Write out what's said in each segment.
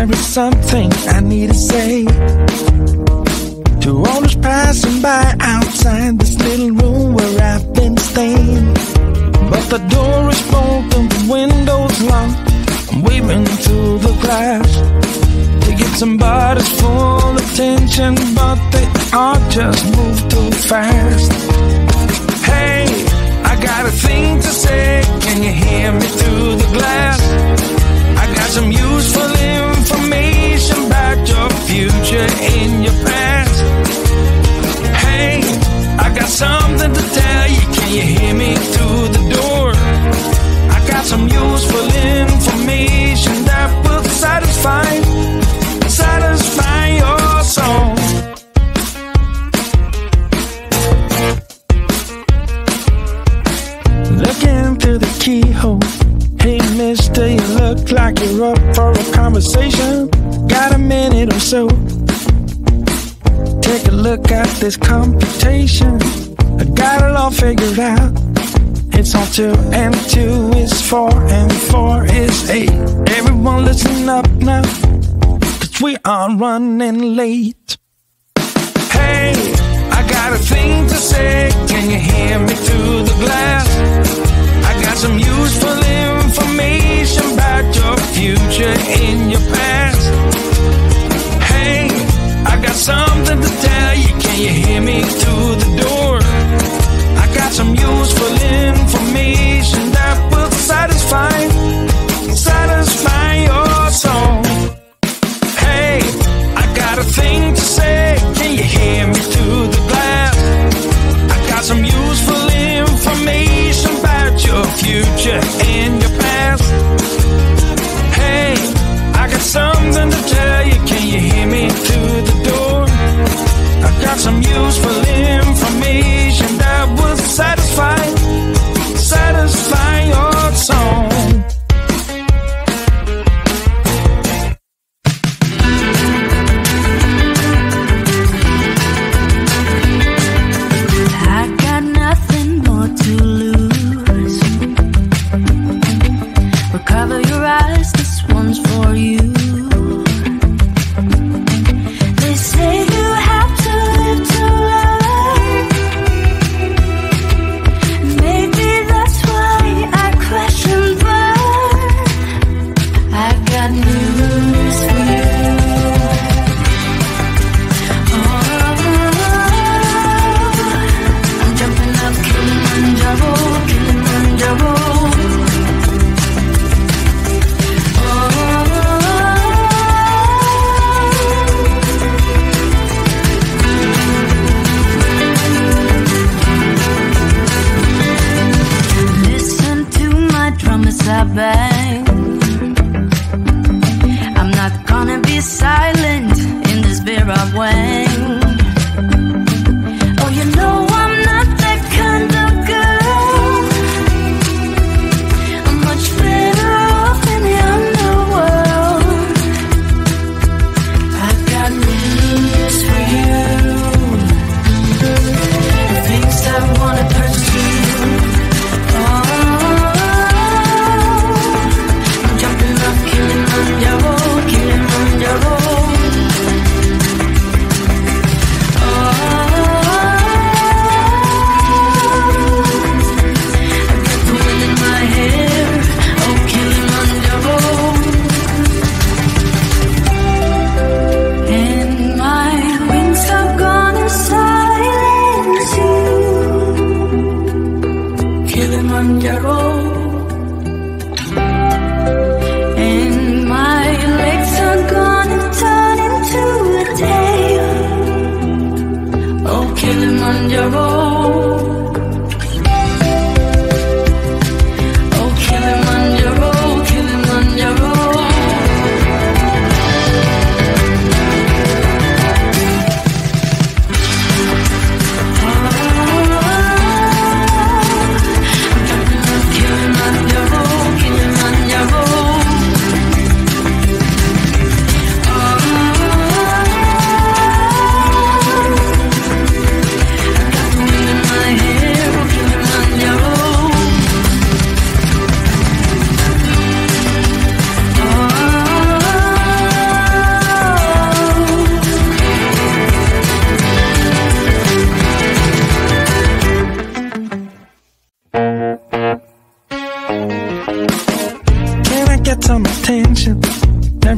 There is something I need to say to all who's passing by outside this little room where I've been staying. But the door is broken, the window's locked. I'm waving through the glass to get somebody's full attention, but they all just move too fast. Hey, I got a thing to say. Can you hear me through the glass? I got some useful information about your future in your past. Hey, I got something to tell you. Can you hear me through the door? I got some useful information that will satisfy your soul. Looking through the keyhole. Hey mister, you look like you're up for a conversation. Got a minute or so? Take a look at this computation. I got it all figured out. It's all 2 and 2 is 4 and 4 is 8. Everyone listen up now, 'cause we are running late. Hey, I got a thing to say. Can you hear me through the glass? I got some useful information about your future in your past. Hey, I got something to tell you. Can you hear me through the door? I got some useful information that will satisfy your soul. Hey, I got a thing to say. Can you hear me through the glass? I got some useful information about your future and your past. Hey, I got something to tell you. Can you hear me through the door? I got some useful information that will satisfy your soul.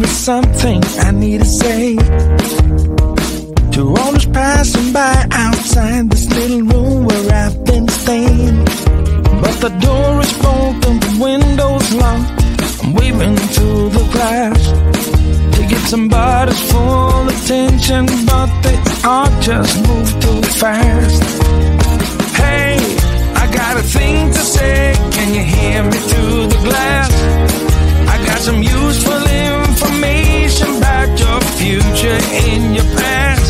be something I need to say to all those passing by outside this little room where I've been staying. But the door is broken, the window's locked, I'm waving through the glass to get somebody's full attention, but they all just move too fast. Hey, I got a thing to say, can you hear me through the glass? I got some useful information about your future and your past.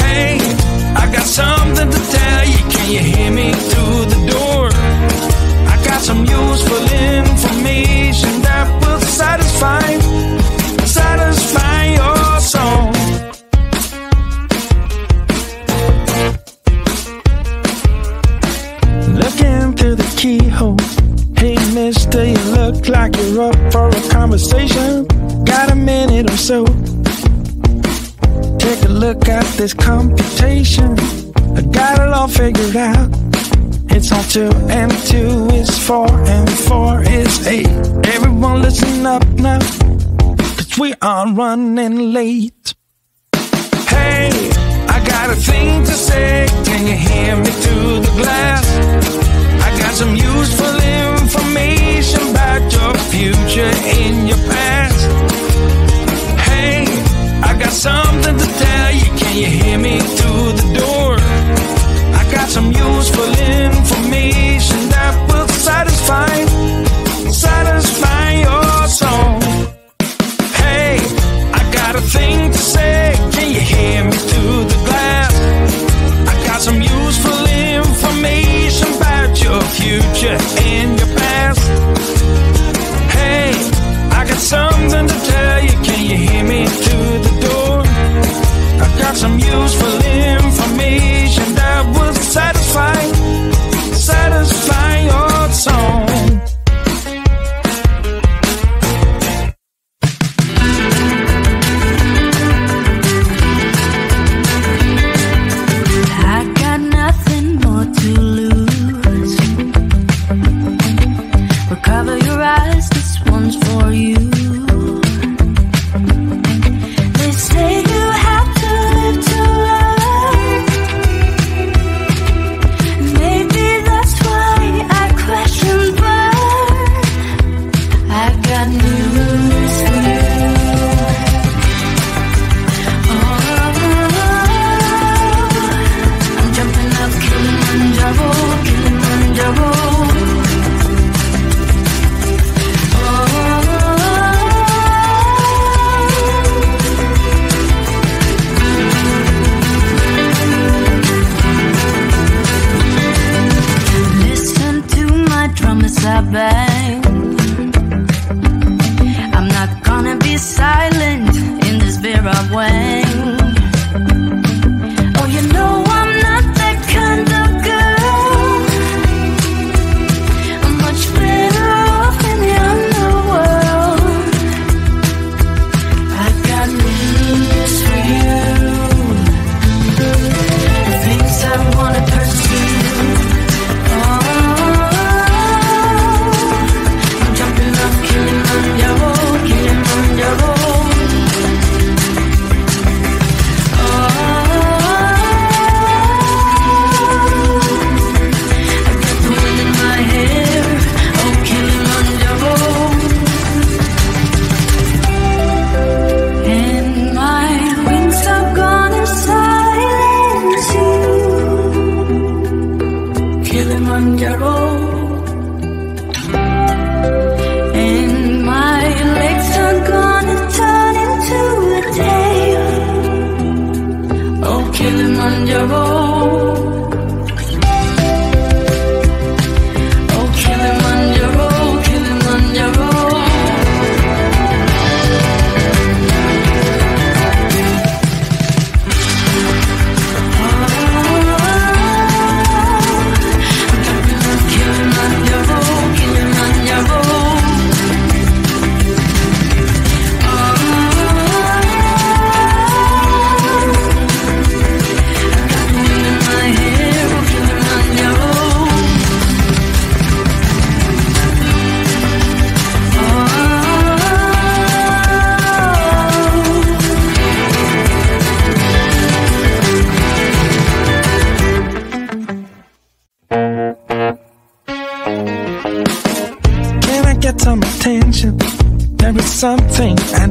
Hey, I got something to tell you, can you hear me through the door? I got some useful information that will satisfy your soul. Looking through the keyhole, hey mister, you look like you're up for a conversation. Got a minute or so? Take a look at this computation, I got it all figured out. It's all 2 and 2 is 4 and 4 is 8. Everyone listen up now, cause we are running late. Hey, I got a thing to say, can you hear me through the glass? Got some useful information about your future and your past. Hey, I got something to tell you, can you hear me through the door? I got some useful information that will satisfy your soul. Hey, I got a thing to say, can you hear me through the glass? I got some useful information about your future and your past. Hey, I got something to tell you, can you hear me through the door? I got some useful information that will satisfy your soul.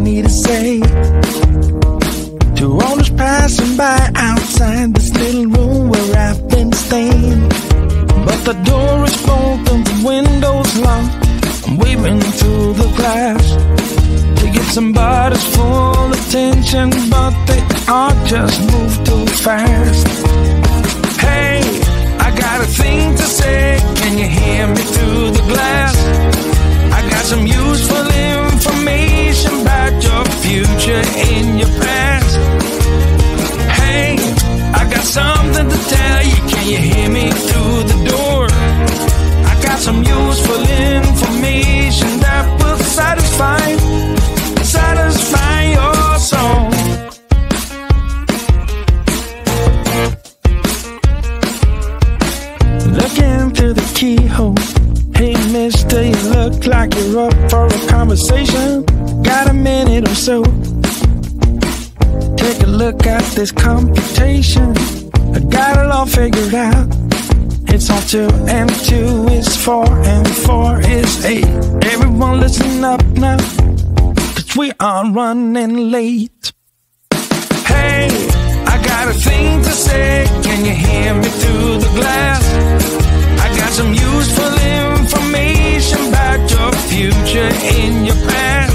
me to say to all those passing by outside this little room where I've been staying. But the door is bolted and the window's locked. I'm waving through the glass to get somebody's full attention, but they all just move too fast. Hey, I got a thing to say, can you hear me through the glass? I got some useful information about your future and your past. Hey, I got something to tell you, can you hear me through the door? I got some useful information that will satisfy your soul. Looking through the keyhole. Hey mister, you look like you're up for a conversation. Got a minute or so? Take a look at this computation, I got it all figured out. It's all 2 and 2 is 4 and 4 is 8. Everyone listen up now, 'cause we are running late. Hey, I got a thing to say, can you hear me through the glass? I got some useful information about your future and your past.